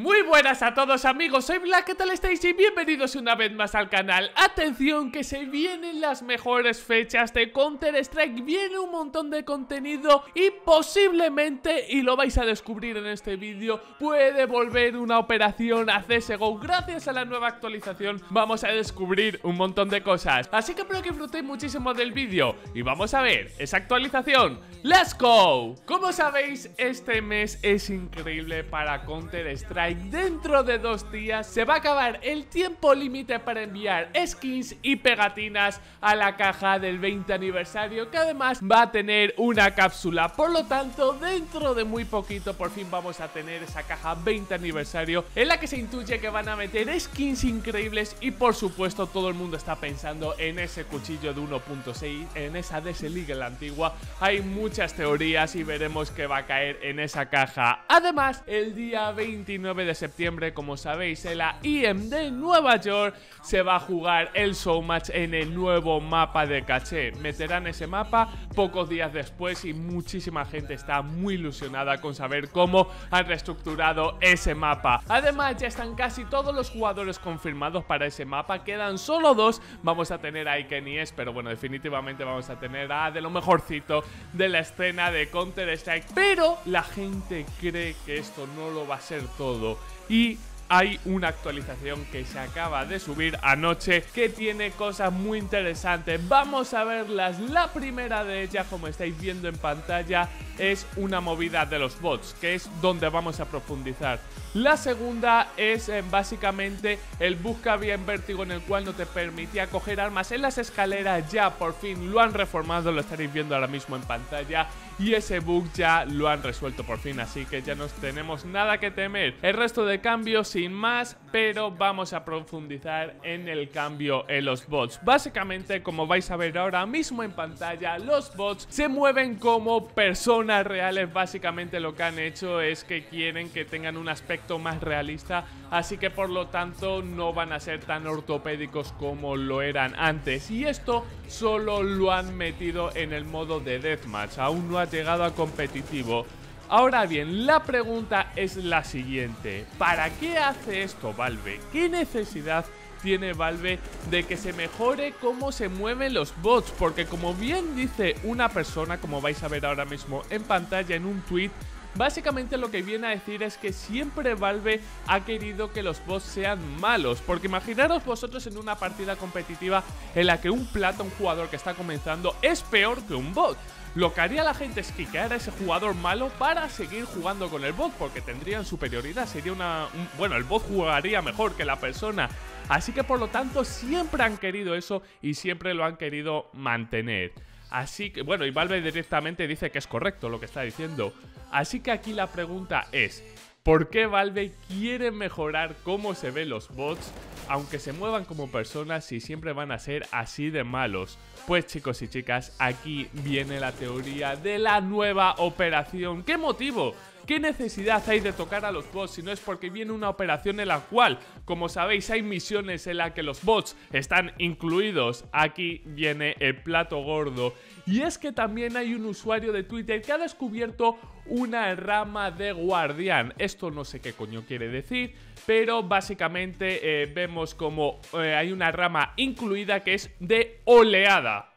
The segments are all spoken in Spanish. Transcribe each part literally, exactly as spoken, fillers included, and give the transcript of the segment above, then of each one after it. Muy buenas a todos amigos, soy Black, ¿qué tal estáis? Y bienvenidos una vez más al canal. Atención que se vienen las mejores fechas de Counter Strike. Viene un montón de contenido y posiblemente, y lo vais a descubrir en este vídeo, puede volver una operación a C S G O. Gracias a la nueva actualización vamos a descubrir un montón de cosas, así que espero que disfrutéis muchísimo del vídeo. Y vamos a ver esa actualización. ¡Let's go! Como sabéis, este mes es increíble para Counter Strike. Dentro de dos días se va a acabar el tiempo límite para enviar skins y pegatinas a la caja del veinte aniversario, que además va a tener una cápsula. Por lo tanto, dentro de muy poquito por fin vamos a tener esa caja veinte aniversario, en la que se intuye que van a meter skins increíbles. Y por supuesto todo el mundo está pensando en ese cuchillo de uno punto seis, en esa D S League, la antigua. Hay muchas teorías y veremos qué va a caer en esa caja. Además, el día veintinueve de septiembre, como sabéis, en la I E M de Nueva York se va a jugar el showmatch en el nuevo mapa de caché. Meterán ese mapa pocos días después y muchísima gente está muy ilusionada con saber cómo han reestructurado ese mapa. Además, ya están casi todos los jugadores confirmados para ese mapa, quedan solo dos. Vamos a tener a Ikenies, pero bueno, definitivamente vamos a tener a de lo mejorcito de la escena de Counter Strike. Pero la gente cree que esto no lo va a ser todo, y hay una actualización que se acaba de subir anoche que tiene cosas muy interesantes. Vamos a verlas. La primera de ellas, como estáis viendo en pantalla, es una movida de los bots, que es donde vamos a profundizar. La segunda es eh, básicamente el bug que había en Vértigo, en el cual no te permitía coger armas en las escaleras. Ya por fin lo han reformado, lo estaréis viendo ahora mismo en pantalla, y ese bug ya lo han resuelto por fin, así que ya no tenemos nada que temer. El resto de cambios sin más, pero vamos a profundizar en el cambio en los bots. Básicamente, como vais a ver ahora mismo en pantalla, los bots se mueven como personas reales. Básicamente lo que han hecho es que quieren que tengan un aspecto más realista, así que por lo tanto no van a ser tan ortopédicos como lo eran antes, y esto solo lo han metido en el modo de deathmatch, aún no ha llegado a competitivo. Ahora bien, la pregunta es la siguiente: ¿para qué hace esto Valve? ¿Qué necesidad tiene Valve de que se mejore cómo se mueven los bots? Porque como bien dice una persona, como vais a ver ahora mismo en pantalla en un tweet, básicamente lo que viene a decir es que siempre Valve ha querido que los bots sean malos. Porque imaginaros vosotros en una partida competitiva en la que un plata, un jugador que está comenzando, es peor que un bot. Lo que haría la gente es quiquear a ese jugador malo para seguir jugando con el bot, porque tendrían superioridad, sería una... Un, bueno, el bot jugaría mejor que la persona. Así que por lo tanto siempre han querido eso y siempre lo han querido mantener. Así que, bueno, y Valve directamente dice que es correcto lo que está diciendo. Así que aquí la pregunta es: ¿por qué Valve quiere mejorar cómo se ven los bots, aunque se muevan como personas, si siempre van a ser así de malos? Pues chicos y chicas, aquí viene la teoría de la nueva operación. ¿Qué motivo? ¿Qué necesidad hay de tocar a los bots si no es porque viene una operación en la cual, como sabéis, hay misiones en la que los bots están incluidos? Aquí viene el plato gordo, y es que también hay un usuario de Twitter que ha descubierto una rama de Guardian. Esto no sé qué coño quiere decir, pero básicamente eh, vemos como eh, hay una rama incluida que es de oleada.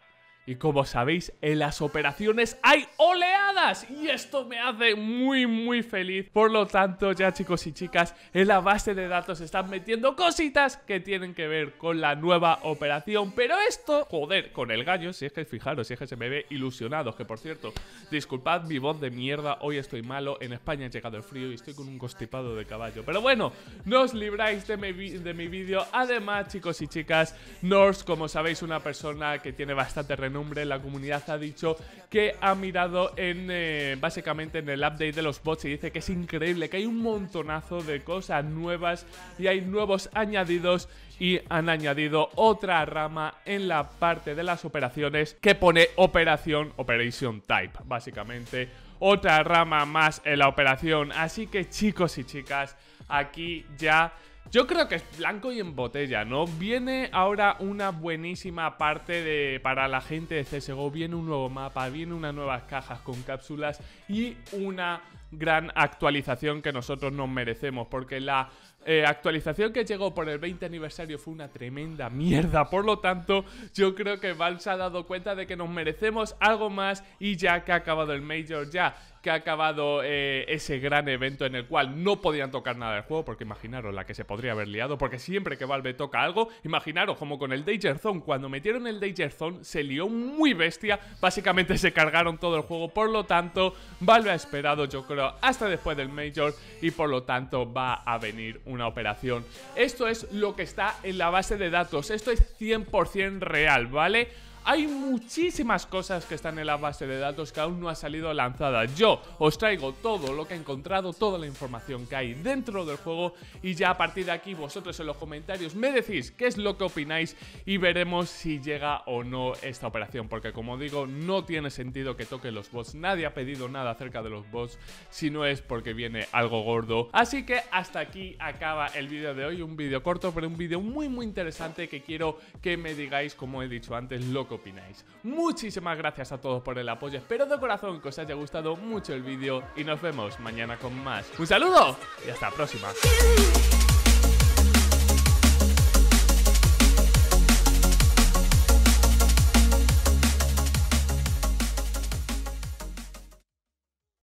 Y como sabéis, en las operaciones hay oleadas, y esto me hace muy muy feliz. Por lo tanto, ya chicos y chicas, en la base de datos están metiendo cositas que tienen que ver con la nueva operación. Pero esto, joder, con el gallo, si es que fijaros, si es que se me ve ilusionado. Que por cierto, disculpad mi voz de mierda, hoy estoy malo, en España ha llegado el frío y estoy con un constipado de caballo. Pero bueno, no os libráis de mi, de mi vídeo. Además, chicos y chicas, Norse, como sabéis, una persona que tiene bastante renombre, la comunidad ha dicho que ha mirado en eh, básicamente en el update de los bots y dice que es increíble, que hay un montonazo de cosas nuevas y hay nuevos añadidos, y han añadido otra rama en la parte de las operaciones que pone operación, operation type, básicamente otra rama más en la operación. Así que chicos y chicas, aquí ya... yo creo que es blanco y en botella, ¿no? Viene ahora una buenísima parte de, para la gente de C S G O. Viene un nuevo mapa, viene unas nuevas cajas con cápsulas y una gran actualización que nosotros nos merecemos, porque la eh, actualización que llegó por el veinte aniversario fue una tremenda mierda. Por lo tanto, yo creo que Valve se ha dado cuenta de que nos merecemos algo más, y ya que ha acabado el Major, ya que ha acabado eh, ese gran evento en el cual no podían tocar nada del juego, porque imaginaros la que se podría haber liado, porque siempre que Valve toca algo, imaginaros como con el Danger Zone, cuando metieron el Danger Zone se lió muy bestia, básicamente se cargaron todo el juego. Por lo tanto, Valve ha esperado, yo creo, hasta después del Major, y por lo tanto va a venir una operación. Esto es lo que está en la base de datos, esto es cien por cien real, ¿vale? Hay muchísimas cosas que están en la base de datos que aún no ha salido lanzada. Yo os traigo todo lo que he encontrado, toda la información que hay dentro del juego, y ya a partir de aquí vosotros en los comentarios me decís qué es lo que opináis y veremos si llega o no esta operación, porque como digo, no tiene sentido que toquen los bots. Nadie ha pedido nada acerca de los bots si no es porque viene algo gordo. Así que hasta aquí acaba el vídeo de hoy, un vídeo corto pero un vídeo muy muy interesante que quiero que me digáis, como he dicho antes, lo que opináis. Muchísimas gracias a todos por el apoyo, espero de corazón que os haya gustado mucho el vídeo y nos vemos mañana con más. Un saludo y hasta la próxima.